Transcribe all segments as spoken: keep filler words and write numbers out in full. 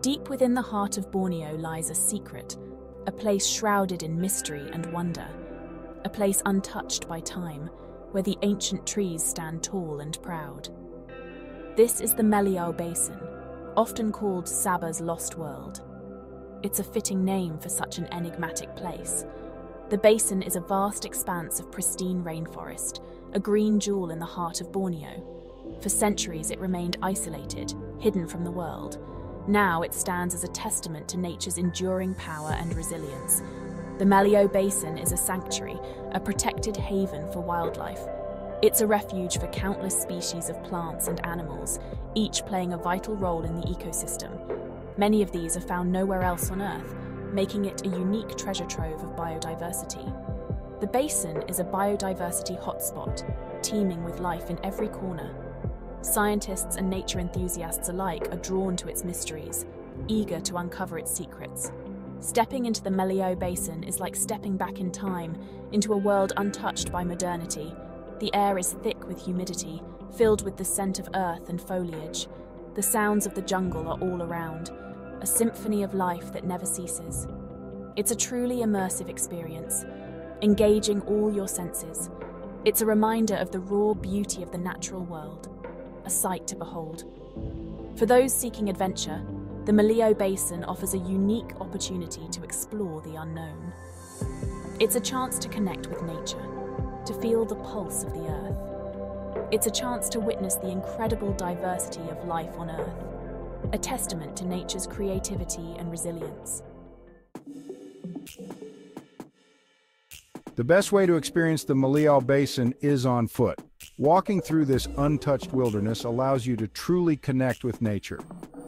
Deep within the heart of Borneo lies a secret, a place shrouded in mystery and wonder, a place untouched by time, where the ancient trees stand tall and proud. This is the Maliau Basin, often called Sabah's Lost World. It's a fitting name for such an enigmatic place. The basin is a vast expanse of pristine rainforest, a green jewel in the heart of Borneo. For centuries it remained isolated, hidden from the world. Now it stands as a testament to nature's enduring power and resilience. The Maliau Basin is a sanctuary, a protected haven for wildlife. It's a refuge for countless species of plants and animals, each playing a vital role in the ecosystem. Many of these are found nowhere else on Earth, making it a unique treasure trove of biodiversity. The basin is a biodiversity hotspot, teeming with life in every corner. Scientists and nature enthusiasts alike are drawn to its mysteries, eager to uncover its secrets. Stepping into the Maliau Basin is like stepping back in time, into a world untouched by modernity. The air is thick with humidity, filled with the scent of earth and foliage. The sounds of the jungle are all around, a symphony of life that never ceases. It's a truly immersive experience, engaging all your senses. It's a reminder of the raw beauty of the natural world. A sight to behold. For those seeking adventure, the Maliau Basin offers a unique opportunity to explore the unknown. It's a chance to connect with nature, to feel the pulse of the earth. It's a chance to witness the incredible diversity of life on Earth, a testament to nature's creativity and resilience. The best way to experience the Maliau Basin is on foot. Walking through this untouched wilderness allows you to truly connect with nature.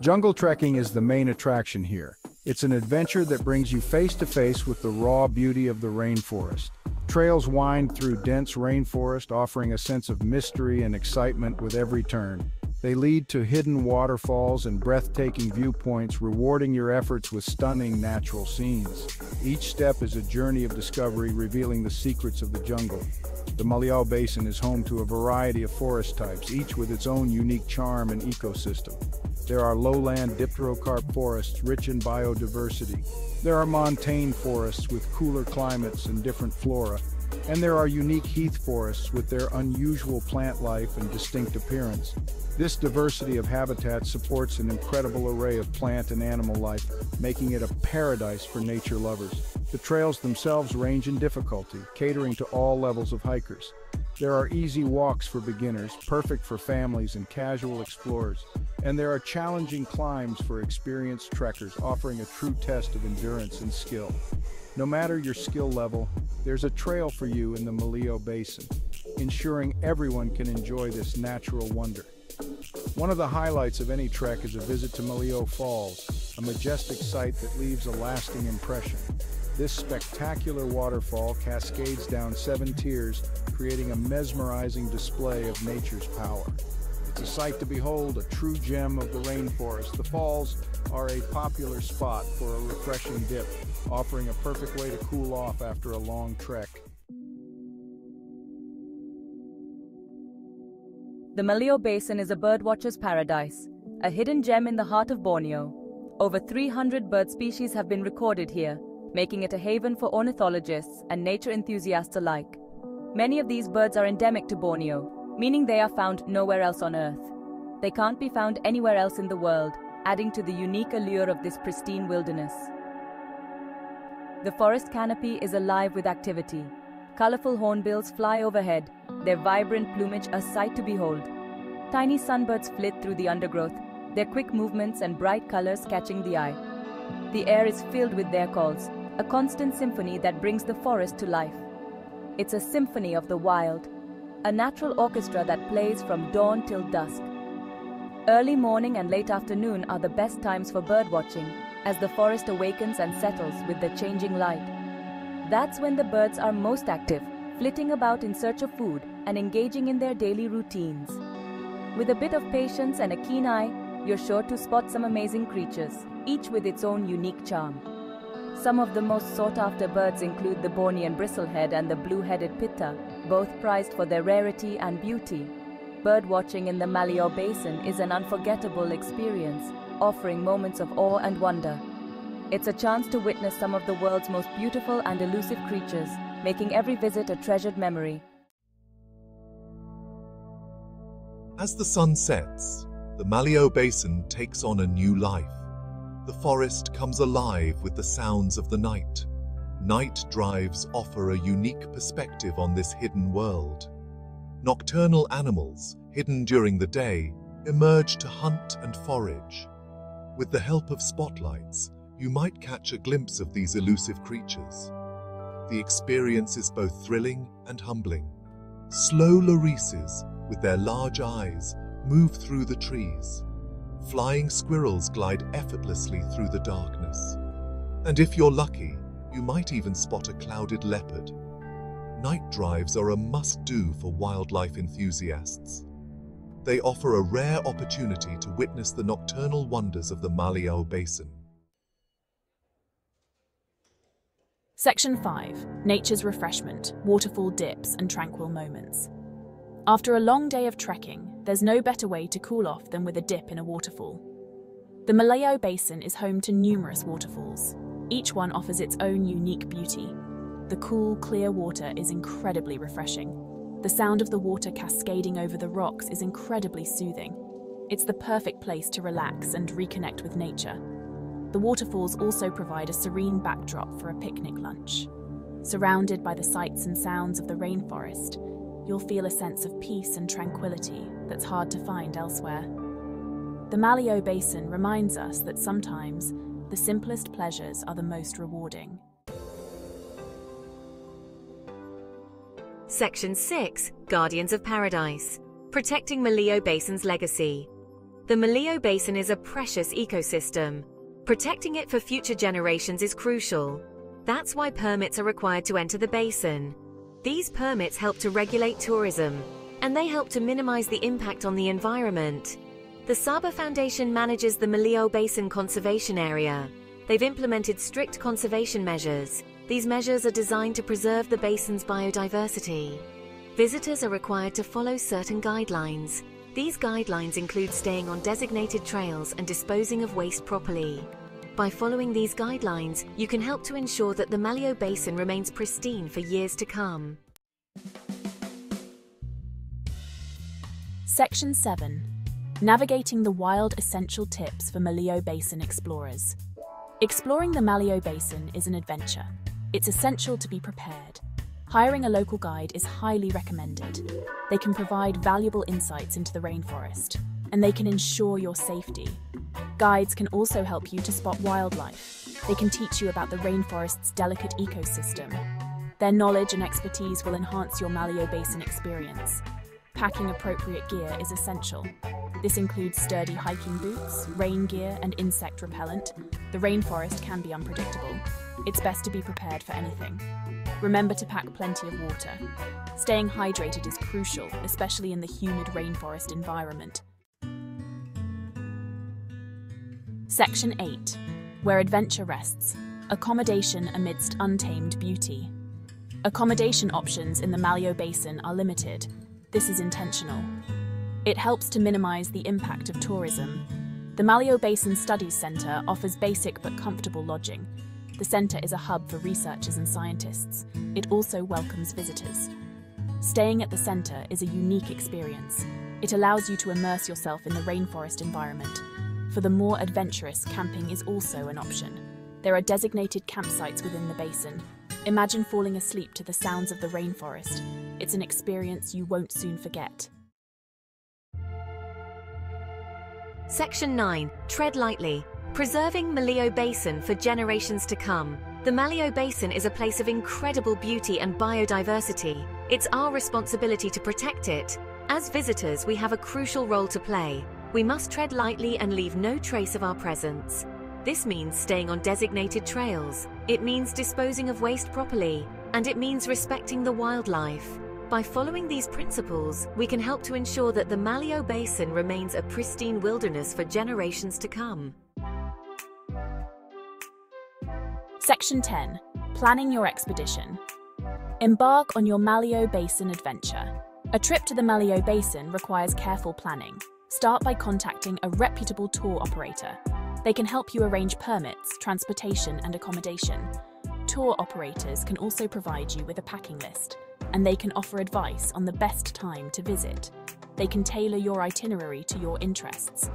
Jungle trekking is the main attraction here. It's an adventure that brings you face to face with the raw beauty of the rainforest. Trails wind through dense rainforest, offering a sense of mystery and excitement with every turn. They lead to hidden waterfalls and breathtaking viewpoints, rewarding your efforts with stunning natural scenes. Each step is a journey of discovery, revealing the secrets of the jungle. The Maliau Basin is home to a variety of forest types, each with its own unique charm and ecosystem. There are lowland dipterocarp forests rich in biodiversity. There are montane forests with cooler climates and different flora. And there are unique heath forests with their unusual plant life and distinct appearance. This diversity of habitats supports an incredible array of plant and animal life, making it a paradise for nature lovers. The trails themselves range in difficulty, catering to all levels of hikers. There are easy walks for beginners, perfect for families and casual explorers. And there are challenging climbs for experienced trekkers, offering a true test of endurance and skill. No matter your skill level, there's a trail for you in the Maliau Basin, ensuring everyone can enjoy this natural wonder. One of the highlights of any trek is a visit to Maliau Falls, a majestic sight that leaves a lasting impression. This spectacular waterfall cascades down seven tiers, creating a mesmerizing display of nature's power. It's a sight to behold, a true gem of the rainforest. The falls are a popular spot for a refreshing dip, offering a perfect way to cool off after a long trek. The Maliau Basin is a birdwatcher's paradise, a hidden gem in the heart of Borneo. Over three hundred bird species have been recorded here, making it a haven for ornithologists and nature enthusiasts alike. Many of these birds are endemic to Borneo, meaning they are found nowhere else on Earth. They can't be found anywhere else in the world, adding to the unique allure of this pristine wilderness. The forest canopy is alive with activity. Colorful hornbills fly overhead, their vibrant plumage a sight to behold. Tiny sunbirds flit through the undergrowth, their quick movements and bright colors catching the eye. The air is filled with their calls, a constant symphony that brings the forest to life. It's a symphony of the wild, a natural orchestra that plays from dawn till dusk. Early morning and late afternoon are the best times for birdwatching, as the forest awakens and settles with the changing light. That's when the birds are most active, flitting about in search of food and engaging in their daily routines. With a bit of patience and a keen eye, you're sure to spot some amazing creatures, each with its own unique charm. Some of the most sought-after birds include the Bornean bristlehead and the blue-headed pitta, both prized for their rarity and beauty. Birdwatching in the Maliau Basin is an unforgettable experience, offering moments of awe and wonder. It's a chance to witness some of the world's most beautiful and elusive creatures, making every visit a treasured memory. As the sun sets, the Maliau Basin takes on a new life. The forest comes alive with the sounds of the night. Night drives offer a unique perspective on this hidden world. Nocturnal animals, hidden during the day, emerge to hunt and forage. With the help of spotlights, you might catch a glimpse of these elusive creatures. The experience is both thrilling and humbling. Slow lorises, with their large eyes, move through the trees. Flying squirrels glide effortlessly through the darkness. And if you're lucky, you might even spot a clouded leopard. Night drives are a must-do for wildlife enthusiasts. They offer a rare opportunity to witness the nocturnal wonders of the Maliau Basin. Section five. Nature's refreshment, waterfall dips and tranquil moments. After a long day of trekking, there's no better way to cool off than with a dip in a waterfall. The Maliau Basin is home to numerous waterfalls. Each one offers its own unique beauty. The cool, clear water is incredibly refreshing. The sound of the water cascading over the rocks is incredibly soothing. It's the perfect place to relax and reconnect with nature. The waterfalls also provide a serene backdrop for a picnic lunch. Surrounded by the sights and sounds of the rainforest, you'll feel a sense of peace and tranquility that's hard to find elsewhere. The Maliau Basin reminds us that sometimes the simplest pleasures are the most rewarding. Section six. Guardians of Paradise. Protecting Maliau Basin's legacy. The Maliau Basin is a precious ecosystem. Protecting it for future generations is crucial. That's why permits are required to enter the basin. These permits help to regulate tourism, and they help to minimize the impact on the environment. The Sabah Foundation manages the Maliau Basin Conservation Area. They've implemented strict conservation measures. These measures are designed to preserve the basin's biodiversity. Visitors are required to follow certain guidelines. These guidelines include staying on designated trails and disposing of waste properly. By following these guidelines, you can help to ensure that the Maliau Basin remains pristine for years to come. Section seven. Navigating the Wild Essential Tips for Maliau Basin Explorers. Exploring the Maliau Basin is an adventure. It's essential to be prepared. Hiring a local guide is highly recommended. They can provide valuable insights into the rainforest, and they can ensure your safety. Guides can also help you to spot wildlife. They can teach you about the rainforest's delicate ecosystem. Their knowledge and expertise will enhance your Maliau Basin experience. Packing appropriate gear is essential. This includes sturdy hiking boots, rain gear, and insect repellent. The rainforest can be unpredictable. It's best to be prepared for anything. Remember to pack plenty of water. Staying hydrated is crucial, especially in the humid rainforest environment. Section eight. Where adventure rests. Accommodation amidst untamed beauty. Accommodation options in the Maliau Basin are limited. This is intentional. It helps to minimize the impact of tourism. The Maliau Basin Studies Centre offers basic but comfortable lodging. The centre is a hub for researchers and scientists. It also welcomes visitors. Staying at the centre is a unique experience. It allows you to immerse yourself in the rainforest environment. For the more adventurous, camping is also an option. There are designated campsites within the basin. Imagine falling asleep to the sounds of the rainforest. It's an experience you won't soon forget. Section nine. Tread lightly. Preserving Maliau Basin for generations to come. The Maliau Basin is a place of incredible beauty and biodiversity. It's our responsibility to protect it. As visitors, we have a crucial role to play. We must tread lightly and leave no trace of our presence. This means staying on designated trails. It means disposing of waste properly, and it means respecting the wildlife. By following these principles, we can help to ensure that the Maliau Basin remains a pristine wilderness for generations to come. Section ten. Planning your expedition. Embark on your Maliau Basin adventure. A trip to the Maliau Basin requires careful planning. Start by contacting a reputable tour operator. They can help you arrange permits, transportation and accommodation. Tour operators can also provide you with a packing list, and they can offer advice on the best time to visit. They can tailor your itinerary to your interests.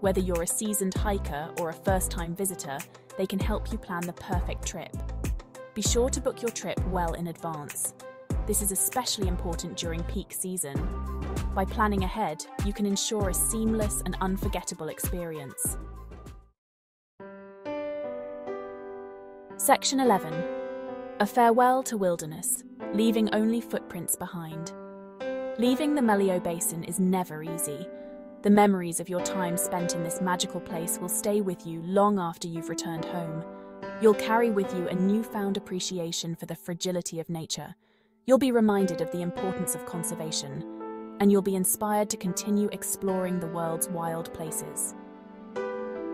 Whether you're a seasoned hiker or a first-time visitor, they can help you plan the perfect trip. Be sure to book your trip well in advance. This is especially important during peak season. By planning ahead, you can ensure a seamless and unforgettable experience. Section eleven. A farewell to wilderness, leaving only footprints behind. Leaving the Maliau Basin is never easy. The memories of your time spent in this magical place will stay with you long after you've returned home. You'll carry with you a newfound appreciation for the fragility of nature. You'll be reminded of the importance of conservation, and you'll be inspired to continue exploring the world's wild places.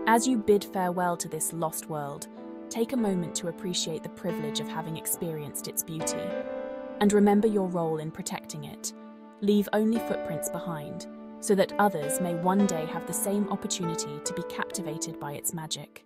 As you bid farewell to this lost world, take a moment to appreciate the privilege of having experienced its beauty, and remember your role in protecting it. Leave only footprints behind, so that others may one day have the same opportunity to be captivated by its magic.